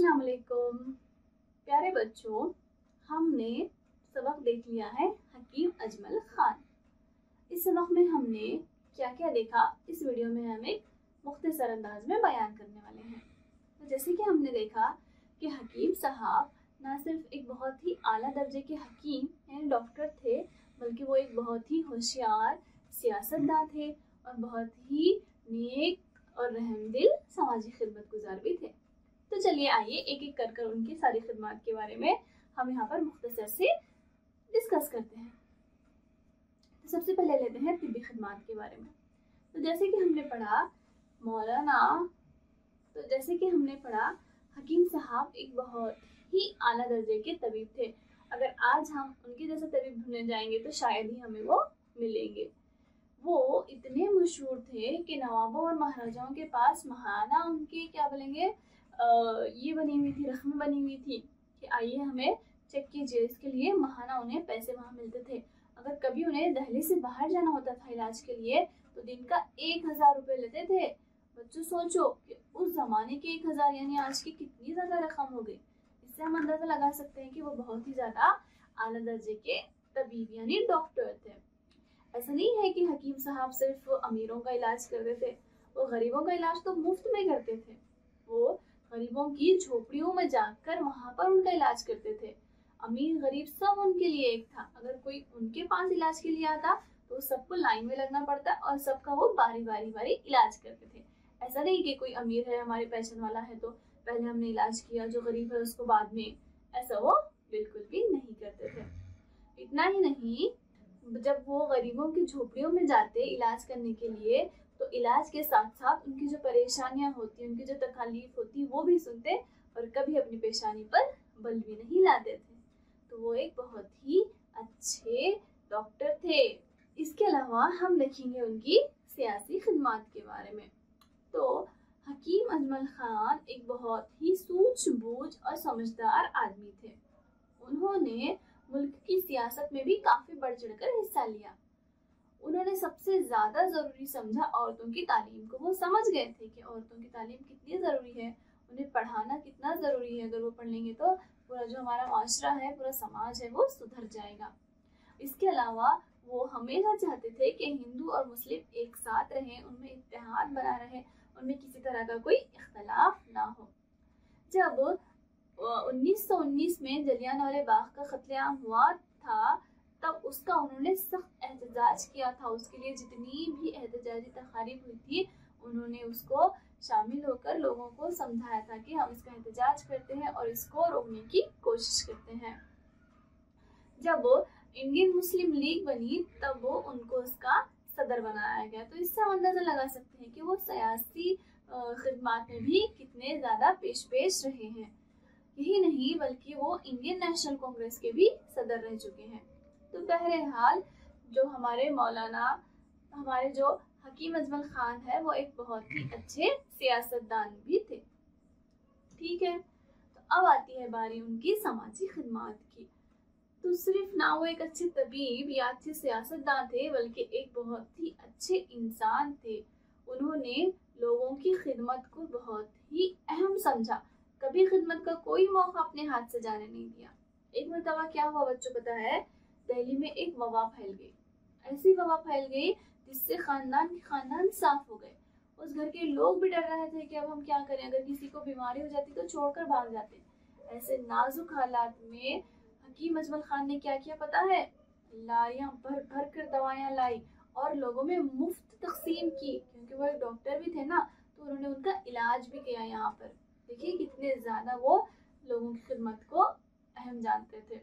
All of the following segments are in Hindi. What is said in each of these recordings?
अस्सलाम वालेकुम प्यारे बच्चों, हमने सबक देख लिया है हकीम अजमल खान। इस सबक में हमने क्या क्या देखा, इस वीडियो में हम एक मुख्तसर अंदाज में बयान करने वाले हैं। तो जैसे कि हमने देखा कि हकीम साहब ना सिर्फ एक बहुत ही आला दर्जे के हकीम यानी डॉक्टर थे, बल्कि वो एक बहुत ही होशियार सियासतदान थे और बहुत ही नेक और रहमदिल समाजी खिदमत गुजार भी थे। तो चलिए आइए एक एक कर उनकी सारी खिदमत के बारे में हम यहाँ पर मुख्तसर से डिस्कस करते हैं। तो सबसे पहले लेते हैं तिब्बी खिदमत के बारे में। तो जैसे कि हमने पढ़ा हकीम साहब एक बहुत ही आला दर्जे के तबीब थे। अगर आज हम उनके जैसा तबीब ढूंढने जाएंगे तो शायद ही हमें वो मिलेंगे। वो इतने मशहूर थे कि नवाबों और महाराजाओं के पास महाना उनके क्या बोलेंगे ये बनी हुई थी, रकम बनी हुई थी कि आइए हमें चेक कीजिए। इसके लिए महाना उन्हें पैसे वहाँ मिलते थे। अगर कभी उन्हें दिल्ली से बाहर जाना होता था इलाज के लिए तो दिन का 1000 रुपये लेते थे। बच्चों सोचो कि उस ज़माने के 1000 यानी आज की कितनी ज़्यादा रकम हो गई। इससे हम अंदाज़ा लगा सकते हैं कि वो बहुत ही ज़्यादा आला दर्जे के तबीब यानी डॉक्टर थे। ऐसा नहीं है कि हकीम साहब सिर्फ अमीरों का इलाज करते थे, वो गरीबों का इलाज तो मुफ्त में करते थे। वो गरीबों की झोपड़ियों में जाकर वहाँ पर उनका इलाज करते थे। अमीर गरीब सब उनके लिए एक था। अगर कोई उनके पास इलाज के लिए आता तो सबको लाइन में लगना पड़ता और सबका वो बारी बारी इलाज करते थे। ऐसा नहीं कि कोई अमीर है हमारे पहचान वाला है तो पहले हमने इलाज किया, जो गरीब है उसको बाद में, ऐसा वो बिल्कुल भी नहीं करते थे। इतना ही नहीं, जब वो गरीबों की झोपड़ियों में जाते इलाज करने के लिए तो इलाज के साथ साथ उनकी जो परेशानियां होती, उनकी जो तकलीफ होती वो भी सुनते और कभी अपनी पेशानी पर बल भी नहीं लाते थे। तो वो एक बहुत ही अच्छे डॉक्टर थे। इसके अलावा हम देखेंगे उनकी सियासी खिदमत के बारे में। तो हकीम अजमल खान एक बहुत ही सूझबूझ और समझदार आदमी थे। उन्होंने मुल्क की सियासत में भी काफ़ी बढ़ चढ़कर हिस्सा लिया। उन्होंने सबसे ज़्यादा ज़रूरी समझा औरतों की तालीम को। वो समझ गए थे कि औरतों की तालीम कितनी ज़रूरी है, उन्हें पढ़ाना कितना ज़रूरी है। अगर वो पढ़ लेंगे तो पूरा जो हमारा माशरा है, पूरा समाज है, वो सुधर जाएगा। इसके अलावा वो हमेशा चाहते थे कि हिंदू और मुस्लिम एक साथ रहें, उनमें इत्तेहाद बना रहे, उनमें किसी तरह का कोई इख्तलाफ ना हो। जब 1919 में जलियान वाले बाग का कत्लेआम हुआ था तब उसका उन्होंने सख्त एहतजाज किया था। उसके लिए जितनी भी एहतजाजी तकारीब हुई थी उन्होंने उसको शामिल होकर लोगों को समझाया था कि हम इसका एहतजाज करते हैं और इसको रोकने की कोशिश करते हैं। जब इंडियन मुस्लिम लीग बनी तब वो उनको उसका सदर बनाया गया। तो इससे हम अंदाज़ा लगा सकते हैं कि वो सियासी खिदमत में भी कितने ज़्यादा पेश रहे हैं। यही नहीं बल्कि वो इंडियन नेशनल कांग्रेस के भी सदर रह चुके हैं। तो बहरहाल जो हमारे हकीम अजमल खान है वो एक बहुत ही अच्छे सियासतदान भी थे। ठीक है, तो अब आती है बारी उनकी समाजी खिदमत की। तो सिर्फ ना वो एक अच्छे तबीब या अच्छे सियासतदान थे बल्कि एक बहुत ही अच्छे इंसान थे। उन्होंने लोगों की खिदमत को बहुत ही अहम समझा, कभी खिदमत का कोई मौका अपने हाथ से जाने नहीं दिया। एक मरतबा क्या हुआ बच्चों पता है, दिल्ली में एक वबा फैल गई। ऐसी वबा फैल गई जिससे खानदान साफ हो गए। उस घर के लोग भी डर रहे थे कि अब हम क्या करें, अगर किसी को बीमारी हो जाती तो छोड़कर भाग जाते। ऐसे नाजुक हालात में हकीम अजमल खान ने क्या किया पता है, लारियां भर कर दवाइयाँ लाई और लोगों में मुफ्त तकसीम की। क्योंकि वो एक डॉक्टर भी थे ना, तो उन्होंने उनका इलाज भी किया। यहाँ पर देखिए कितने ज़्यादा वो लोगों की खिदमत को अहम जानते थे।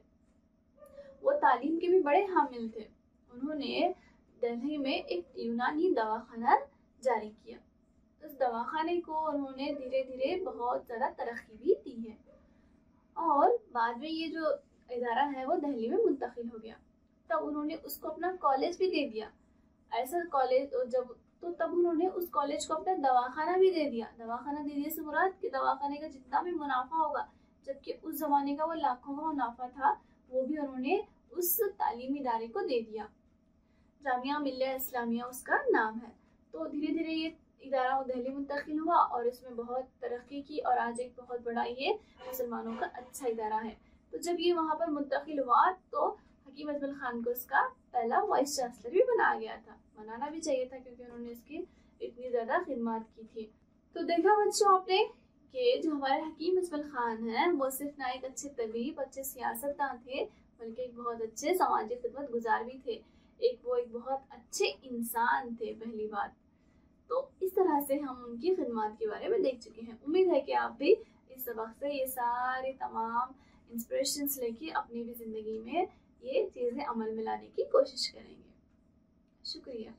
वो तालीम के भी बड़े हामिल थे। उन्होंने दिल्ली में एक यूनानी दवाखाना जारी किया। उस दवाखाने को उन्होंने धीरे धीरे बहुत ज़्यादा तरक्की भी दी है और बाद में ये जो इदारा है वो दिल्ली में मुंतकिल हो गया। तब उन्होंने उसको अपना कॉलेज भी दे दिया। ऐसा कॉलेज तब उन्होंने उस कॉलेज को अपना दवाखाना भी दे दिया। दवाखाना दे दिए से मुराद कि दवाखाने का जितना भी मुनाफा होगा, जबकि उस ज़माने का वो लाखों का मुनाफा था, वो भी उन्होंने उस तालीमी इदारे को दे दिया। जामिया मिल्लिया इस्लामिया उसका नाम है। तो धीरे धीरे ये इदारा दिल्ली मुंतकिल हुआ और इसमें बहुत तरक्की की और आज एक बहुत बड़ा ये मुसलमानों का अच्छा इदारा है। तो जब ये वहाँ पर मुंतकिल हुआ तो हकीम अजमल खान को इसका पहला वाइस चांसलर भी बनाया गया था, बनाना भी चाहिए था क्योंकि उन्होंने इसकी इतनी ज़्यादा खिदमत की थी। तो देखा बच्चों आपने कि जो हमारे हकीम अजमल खान हैं वो सिर्फ ना एक अच्छे तबीब, अच्छे सियासतदान थे बल्कि एक बहुत अच्छे सामाजिक खिदमत गुजार भी थे, वो एक बहुत अच्छे इंसान थे पहली बात। तो इस तरह से हम उनकी खिदमत के बारे में देख चुके हैं। उम्मीद है कि आप भी इस सबक से ये सारे तमाम इंस्पिरेशंस लेके अपनी भी ज़िंदगी में ये चीज़ें अमल में लाने की कोशिश करेंगे। शुक्रिया।